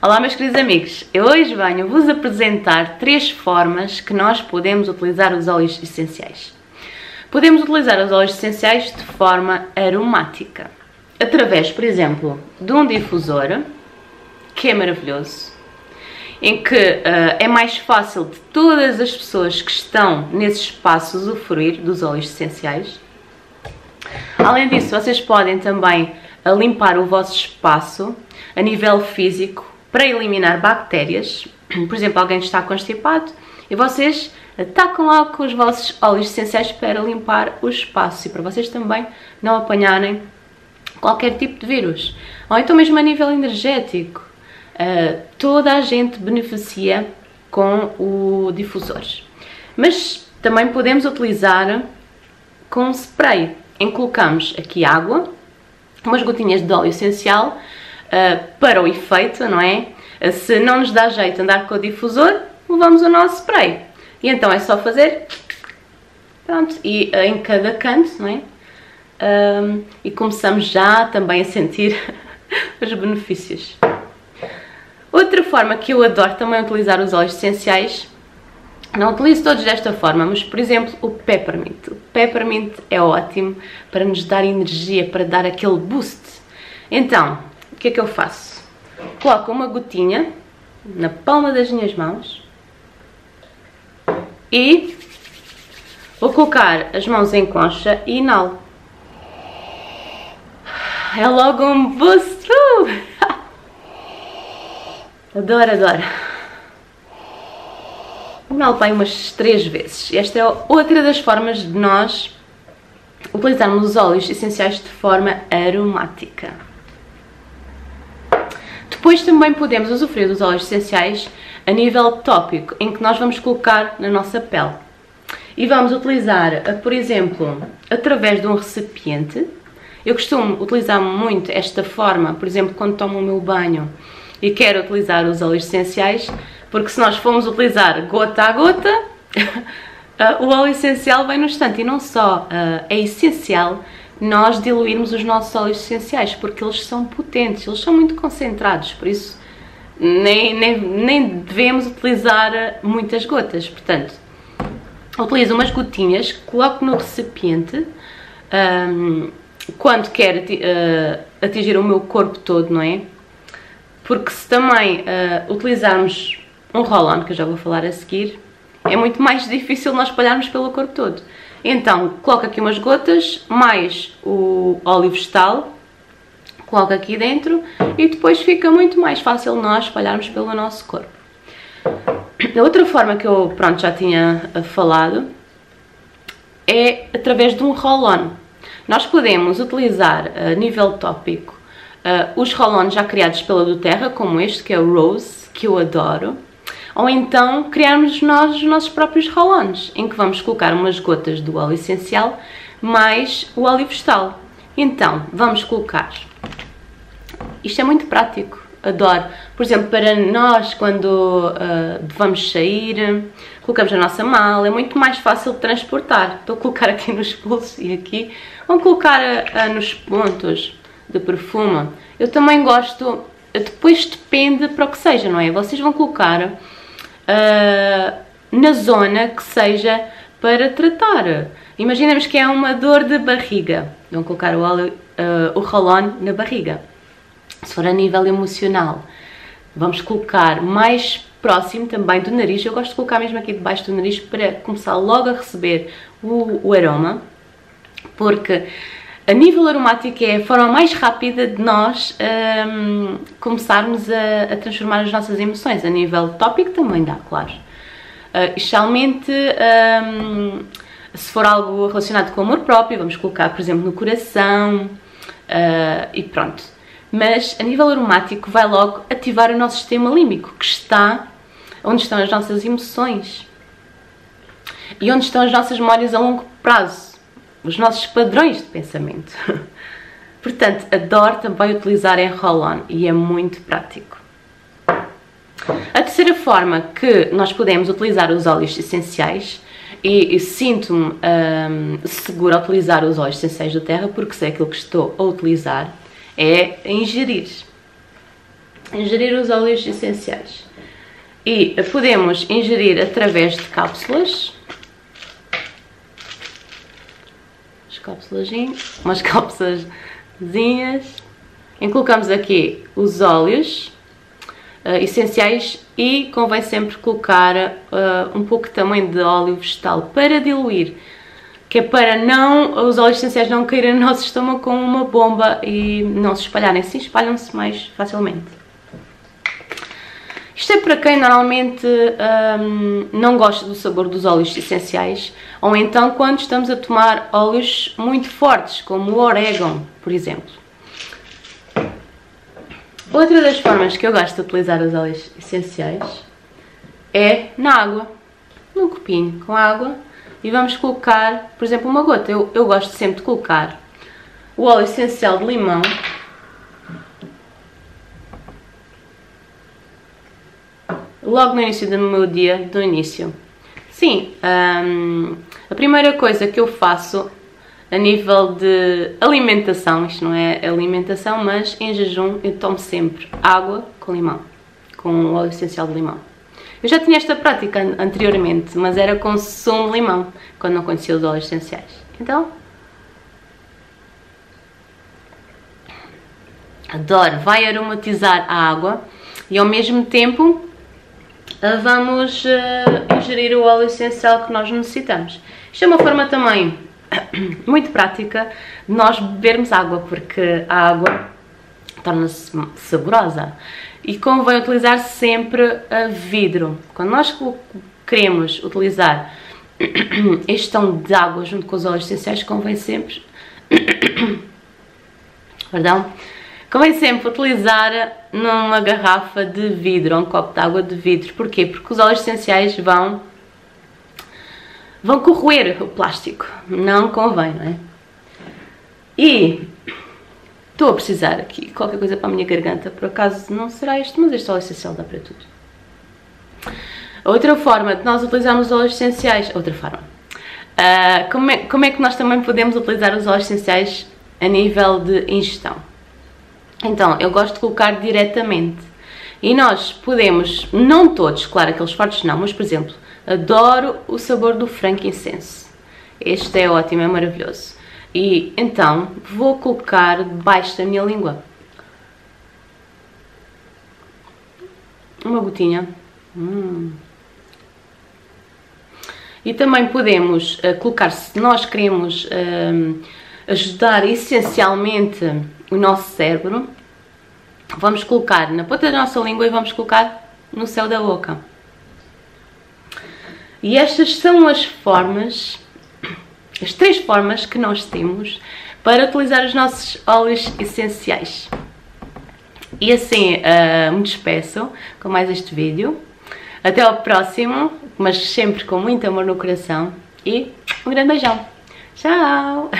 Olá meus queridos amigos, eu hoje venho vos apresentar três formas que nós podemos utilizar os óleos essenciais. Podemos utilizar os óleos essenciais de forma aromática, através, por exemplo, de um difusor, que é maravilhoso, em que é mais fácil de todas as pessoas que estão nesse espaço usufruir dos óleos essenciais. Além disso, vocês podem também limpar o vosso espaço a nível físico, para eliminar bactérias. Por exemplo, alguém está constipado e vocês atacam logo com os vossos óleos essenciais para limpar o espaço e para vocês também não apanharem qualquer tipo de vírus. Ou então mesmo a nível energético, toda a gente beneficia com o difusor. Mas também podemos utilizar com um spray, em que colocamos aqui água, umas gotinhas de óleo essencial, para o efeito, não é? Se não nos dá jeito andar com o difusor, levamos o nosso spray. E então é só fazer, pronto, e em cada canto, não é? E começamos já também a sentir os benefícios. Outra forma que eu adoro também utilizar os óleos essenciais, não utilizo todos desta forma, mas por exemplo o peppermint. O peppermint é ótimo para nos dar energia, para dar aquele boost. Então, o que é que eu faço? Coloco uma gotinha na palma das minhas mãos e vou colocar as mãos em concha e inalo. É logo um boost! Adoro, adoro! Inalo bem umas 3 vezes. Esta é outra das formas de nós utilizarmos os óleos essenciais de forma aromática. Depois também podemos usufruir dos óleos essenciais a nível tópico, em que nós vamos colocar na nossa pele. E vamos utilizar, por exemplo, através de um recipiente. Eu costumo utilizar muito esta forma, por exemplo, quando tomo o meu banho e quero utilizar os óleos essenciais, porque se nós formos utilizar gota a gota, o óleo essencial vem no instante. E não só é essencial nós diluirmos os nossos óleos essenciais, porque eles são potentes, eles são muito concentrados, por isso nem devemos utilizar muitas gotas. Portanto, utilizo umas gotinhas, coloco no recipiente quando quero atingir o meu corpo todo, não é? Porque se também utilizarmos um roll-on, que eu já vou falar a seguir, é muito mais difícil nós espalharmos pelo corpo todo. Então, coloco aqui umas gotas, mais o óleo vegetal, coloco aqui dentro e depois fica muito mais fácil nós espalharmos pelo nosso corpo. A outra forma que eu, pronto, já tinha falado, é através de um roll-on. Nós podemos utilizar, a nível tópico, os roll-ons já criados pela doTerra, como este, que é o Rose, que eu adoro. Ou então criarmos nós os nossos próprios roll-ons, em que vamos colocar umas gotas do óleo essencial mais o óleo vegetal. Então, vamos colocar. Isto é muito prático, adoro. Por exemplo, para nós, quando vamos sair, colocamos na nossa mala, é muito mais fácil de transportar. Estou a colocar aqui nos bolsos e aqui. Vamos colocar nos pontos de perfume. Eu também gosto, depois depende para o que seja, não é? Vocês vão colocar na zona que seja para tratar. Imaginemos que é uma dor de barriga, vão colocar o óleo, o roll-on na barriga. Se for a nível emocional, vamos colocar mais próximo também do nariz. Eu gosto de colocar mesmo aqui debaixo do nariz para começar logo a receber o aroma, porque a nível aromático é a forma mais rápida de nós começarmos a transformar as nossas emoções. A nível tópico também dá, claro. Especialmente se for algo relacionado com o amor próprio, vamos colocar, por exemplo, no coração e pronto. Mas a nível aromático vai logo ativar o nosso sistema límbico, que está onde estão as nossas emoções e onde estão as nossas memórias a longo prazo, os nossos padrões de pensamento. Portanto, adoro também utilizar em roll-on e é muito prático. A terceira forma que nós podemos utilizar os óleos essenciais, e sinto-me segura a utilizar os óleos essenciais doTerra, porque sei aquilo que estou a utilizar, é ingerir. Ingerir os óleos essenciais. E podemos ingerir através de cápsulas. Umas cápsulazinhas. E colocamos aqui os óleos essenciais e convém sempre colocar um pouco também de óleo vegetal para diluir, que é para não, os óleos essenciais não caírem no nosso estômago como uma bomba e não se espalharem, sim, espalham-se mais facilmente. Isto é para quem normalmente não gosta do sabor dos óleos essenciais, ou então quando estamos a tomar óleos muito fortes, como o orégano, por exemplo. Outra das formas que eu gosto de utilizar os óleos essenciais é na água, num copinho com água, e vamos colocar, por exemplo, uma gota. Eu gosto sempre de colocar o óleo essencial de limão logo no início do meu dia, do início. Sim, a primeira coisa que eu faço a nível de alimentação, isto não é alimentação, mas em jejum eu tomo sempre água com limão, com óleo essencial de limão. Eu já tinha esta prática anteriormente, mas era com sumo de limão, quando não conhecia os óleos essenciais. Então, adoro, vai aromatizar a água e ao mesmo tempo vamos ingerir o óleo essencial que nós necessitamos. Isto é uma forma também muito prática de nós bebermos água, porque a água torna-se saborosa e convém utilizar sempre vidro. Quando nós queremos utilizar este tom de água junto com os óleos essenciais, convém sempre utilizar numa garrafa de vidro ou um copo de água de vidro. Porquê? Porque os óleos essenciais vão corroer o plástico, não convém, não é? E estou a precisar aqui qualquer coisa para a minha garganta, por acaso não será este, mas este óleo essencial dá para tudo. Outra forma de nós utilizarmos os óleos essenciais, como é que nós também podemos utilizar os óleos essenciais a nível de ingestão? Então, eu gosto de colocar diretamente e nós podemos, não todos, claro, aqueles fortes não, mas por exemplo, adoro o sabor do frankincense. Este é ótimo, é maravilhoso. E então vou colocar debaixo da minha língua. Uma gotinha. E também podemos colocar, se nós queremos ajudar essencialmente o nosso cérebro, vamos colocar na ponta da nossa língua e vamos colocar no céu da boca. E estas são as formas, as três formas que nós temos para utilizar os nossos óleos essenciais. E assim me despeço com mais este vídeo. Até ao próximo, mas sempre com muito amor no coração. E um grande beijão. Tchau!